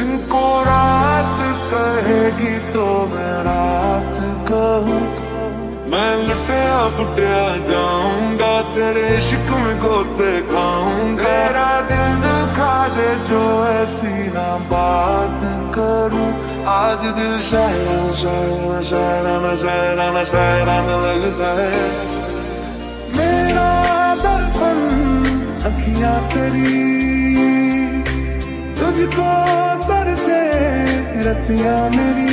इनको रात कहेगी तो मैं रात कहूँगा। मैं लुटिया पुटिया जाऊंगा, तेरे इश्क में गोते खाऊंगा। तेरा दिल दुखा दे जो ऐसी ना बात करूं। आज दिल शायराना शायराना शायराना शायराना शायराना लगता है। मेरा दर्पण अखियां तेरी, तुझको तरसे रतियां मेरी।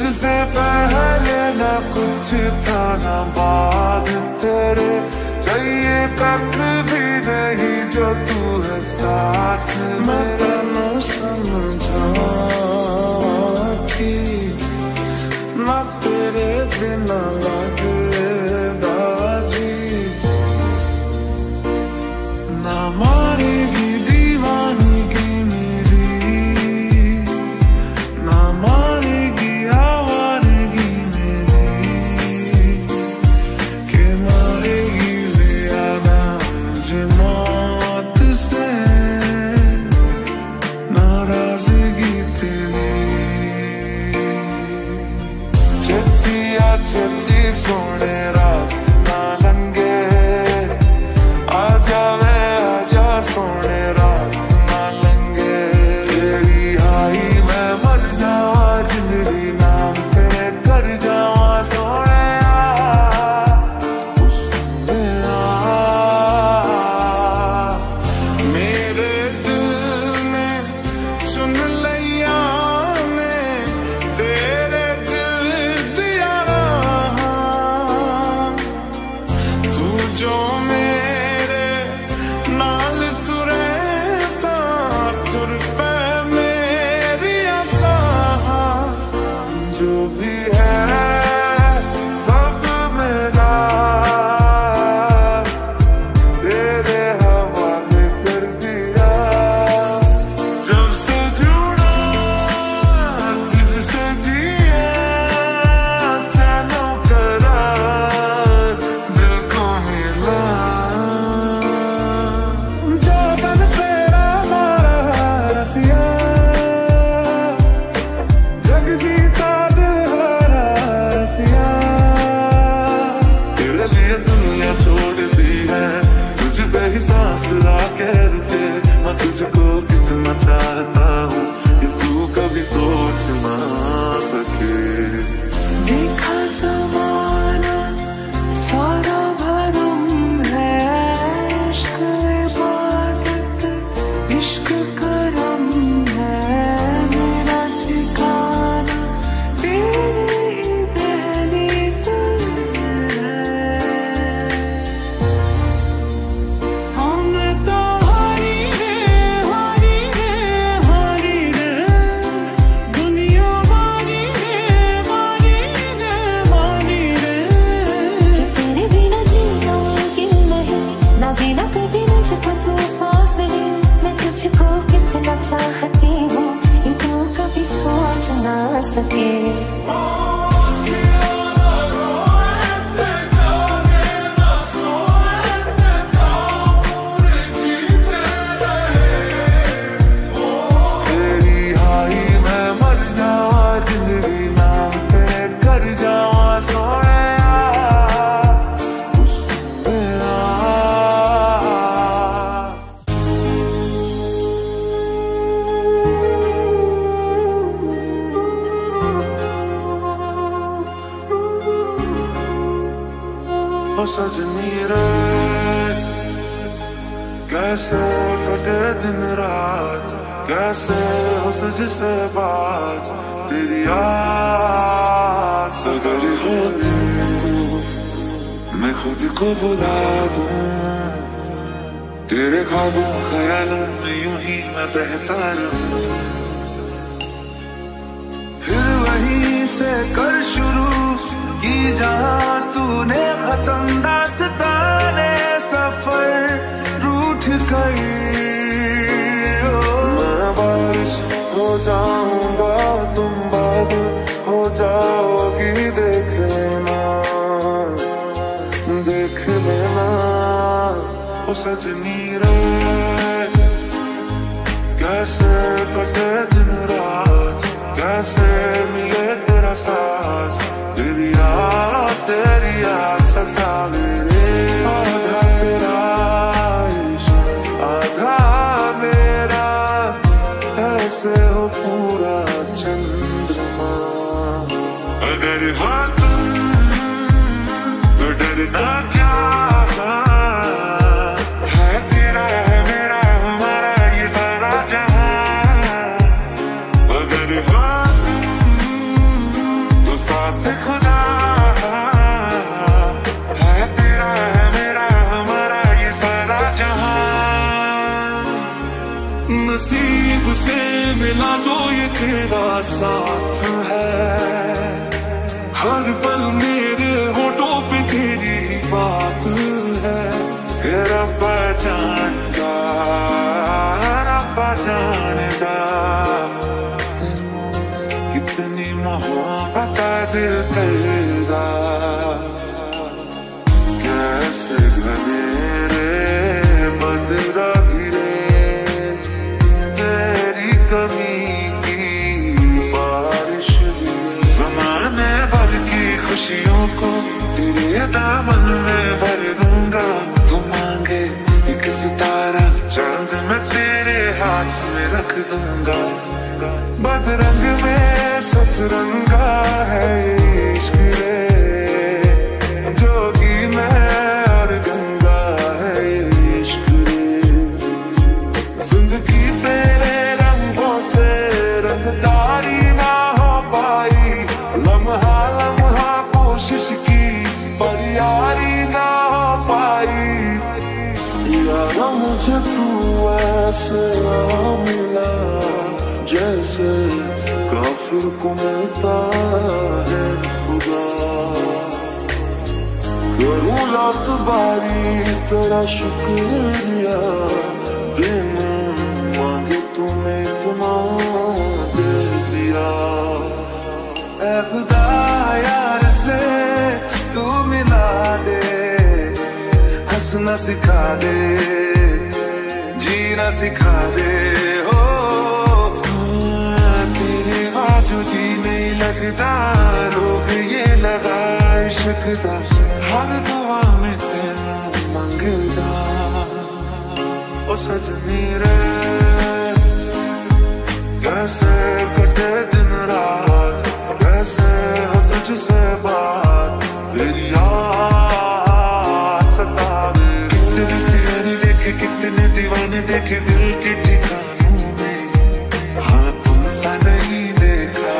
तुझसे पहले ना कुछ था ना बाद तेरे, चाहिए कख भी नहीं जो तू है साथ। मैं तनु समझा कि ना तेरे बिना लगेगा जी, ना मारेगी सोने रात ना लंगे। आजा वे आजा सोने रात ना लंगे। तेरी आई मैं मर जावा, जिंदगी नाम पे कर जावा सोने। उसने मेरे दिल में सुन लिया ने तेरे जो मेरे नाल तुरता तुर पे मेरी आसा। जो भी है सब मेरा, तेरे हवाले कर दिया। जब से जुड़ा तुझसे जिया चैनों करा दिल को मिला। जो बन तेरा मारा रसिया, जग जीता दिल हरा रसिया। तेरे लिए दुनिया छोड़ दी है, तुझ पे ही सांस लाके रुके। मैं तुझको कितना चाहता हूँ ये तू कभी सोच ना सके। देखा जमाना सारा भरम है इश्क़ में। चाहती हूँ इतना कभी सोचना सके। सजनी रे कैसे कटे दिन रात, कैसे हो तुझसे बात तेरी याद। अगर होते तू मैं खुद को बुला दूं, तेरे ख्वाबों ख्यालों में यूं ही मैं बहता रहूं। फिर वहीं से कर शुरू की जहाँ तूने खत्म दास्ताने सफर रूठ गई। मैं बारिश हो जाऊंगा तुम बादल हो जाओगी, देख लेना देख लेना। ओ सजनी रे कैसे कटे दिन रात, कैसे मिले तेरा साथ तेरी याद सता मेरे। आधा तेरा इश्क आधा मेरा, ऐसे हो पूरा चंद्रमा। अगर हाँ तुम तो डरना क्या है, तेरा है मेरा हमारा ये सारा जहाँ। अगर हाँ तुम तो साथ खुदा नसीब से मिला जो ये तेरा साथ है, हर पल मेरे होठों पे तेरी ही बात है। रब्बा जानता रब्बा जानता कितनी मोहब्बत दिल करदा, कैसे घनेरे बदरा को तेरे दामन में भर दूंगा। तू मांगे एक सितारा चांद में तेरे हाथ में रख दूंगा। बदरंग में सतरंगा है इश्क रे, जोगी में और गंगा है इश्क रे। जिंदगी तेरे रंगों से रंगदारी ना हो पाई, लम्हा लम्हा कोशिश की पर यारी ना हो पाई। यारा मुझे तू ऐसे मिला जैसे काफिर को मिलता है खुदा। करूँ लाख बारी तेरा शुक्रिया, बिना मांगे तूने इतना दे दिया। ऐ खुदा यार से तू मिला दे, हंसना सिखा दे जीना सिखा दे। हो तेरे आजू जी नहीं लगता, रोग ये लगा इश्क दा, हर दुआ में तेरा मंगदा। ओ सजनी रे कैसे कटे दिन रात, कैसे हो तुझसे बात तेरी याद सता मेरे। कितने सियाने देखे कितने दीवाने देखे दिल के ठिकानों में, हाँ तुम सा नहीं देखा।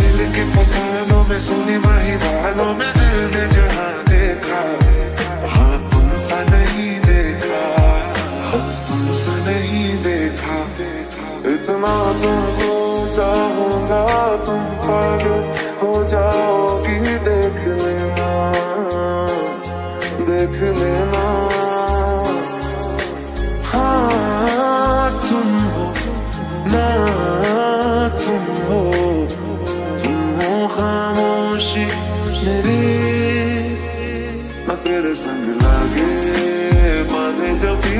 दिल के फसानों में सुनी माही वालों में दिल ने जहाँ देखा, हाँ तुम सा नहीं देखा, हाँ तुम सा नहीं देखा। इतना तुमको चाहूंगा तुम पागल हो जाओगी, देख लेना हाँ तुम हो।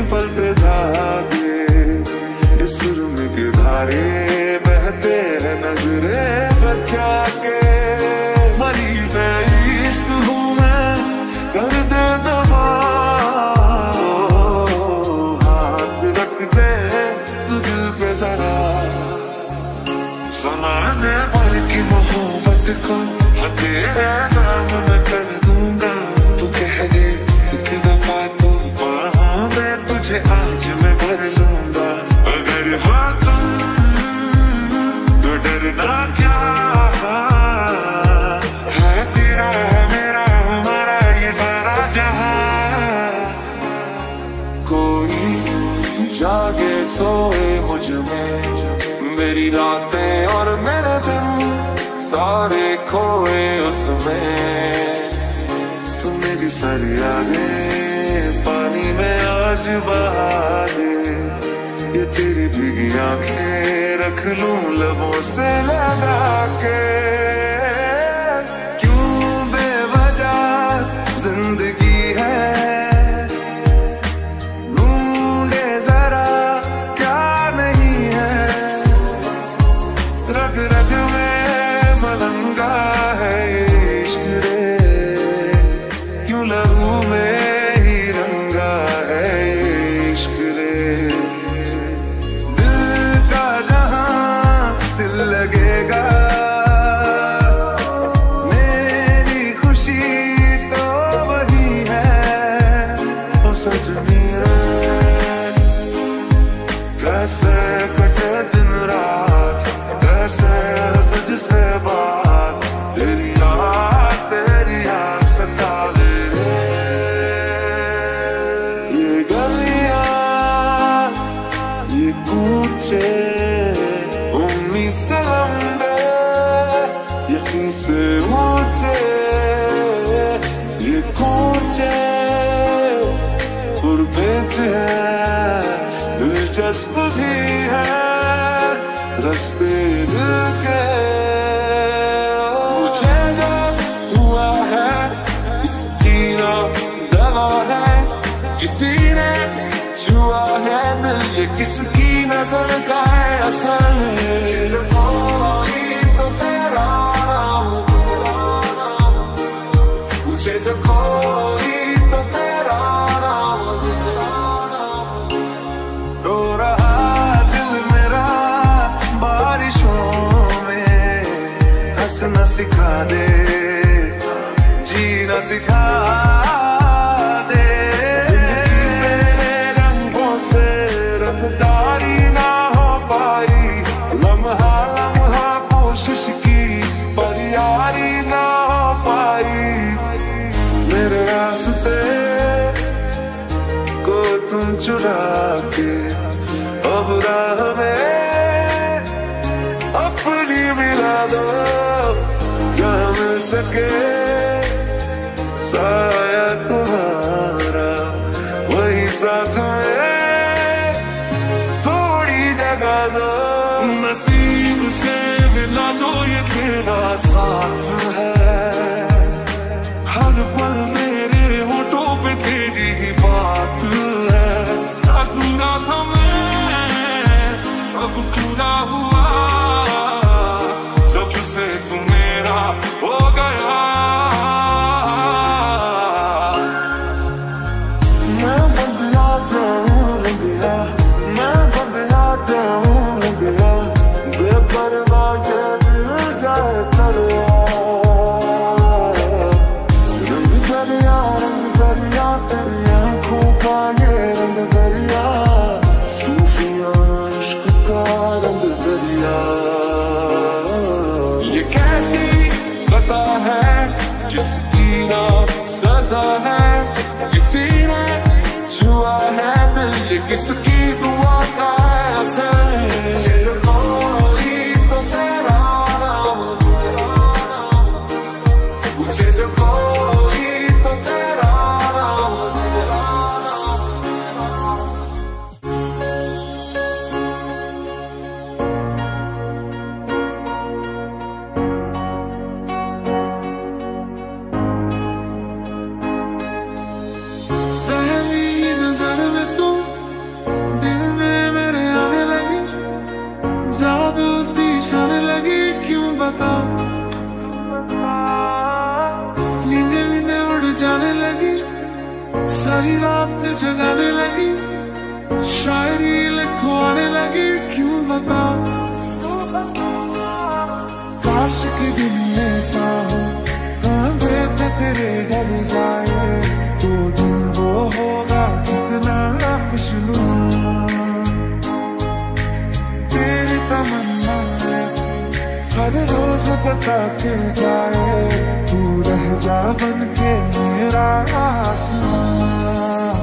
पल बेधा के इस रूम के धारे बहते हैं नजरे बचा के। मरीज है इश्क हूँ मैं, कर दे दवा हाथ रख दे तू दिल पे जरा। जमाने भर की मोहब्बत को तेरे नाम में कर दूंगा, तू कह दे एक दफा तो वहाँ मैं तुझे आज मैं भर लूंगा। अगर हो तो डरना क्या है, तेरा है मेरा हमारा ये सारा जहाँ। कोई जागे सोए मुझ में, मेरी रातें और मेरे दिन सारे खोए उसमें। तुम मेरी सारी यादें पानी में आज बहा दे, ये तेरी भीगी आंखें रख लूं लबों से लगा के। क्यों बेवजह जिंदगी है, ढूंढे जरा क्या नहीं है। रग रग में मलंगा है इश्क रे, क्यों लहू में ही रंगा है इश्क रे। दिल का जहां दिल लगेगा, मेरी खुशी तो वही है। ओ सजनी रे कैसे कटे दिन रात, कैसे तुझसे बात तेरी याद, तेरी याद सता दे रे। ये गलियां ये कूचे उम्मीद से लंबे, यकीन से ऊंचे ये कूचे गुर्बेच है, दिलचस्प भी है रस्ते दिल के। किसी ने छुआ है दिल ये, किसकी नजर का है असर। तो तेरा मुझे जो खोई तो तेरा रो रहा दिल मेरा बारिशों में। हंसना सिखा दे, जीना सिखा दे, रंगदारी ना हो पाई लम्हा लम्हा, कोशिश की पर यारी ना हो पाई। मेरे रास्ते को तुम चुरा के अब राह में अपनी मिला दो, जहाँ मिल सके साया तुम्हारा वही साथ में। नसीब से मिला जो ये तेरा साथ है, हर पल मेरे होठों पे तेरी ही बात है। अधूरा था मैं अब पूरा हुआ, जब से तू मेरा हो गया। मैं बदला जाऊं बदला, मैं बदला जाऊं बदला, बेपरवाह के दिल जाए तरिया। रंग दरिया तेरी आँखों का ये रंग दरिया, सूफिया इश्क का रंग दरिया। ये कैसी सजा है जिसकी ना सजा है, किसी ने छुआ है दिल ये, किसकी दुआ का है असर। शायरी लिखवाने लगी क्यों बता, काश के दिन ऐसा हो कांधे पे तेरे डर जाए तो दिन वो होगा कितना खुशनुमा। तेरी तमन्ना ऐसी हर रोज बता के जाए, तू रह जा बन के मेरा आसमां।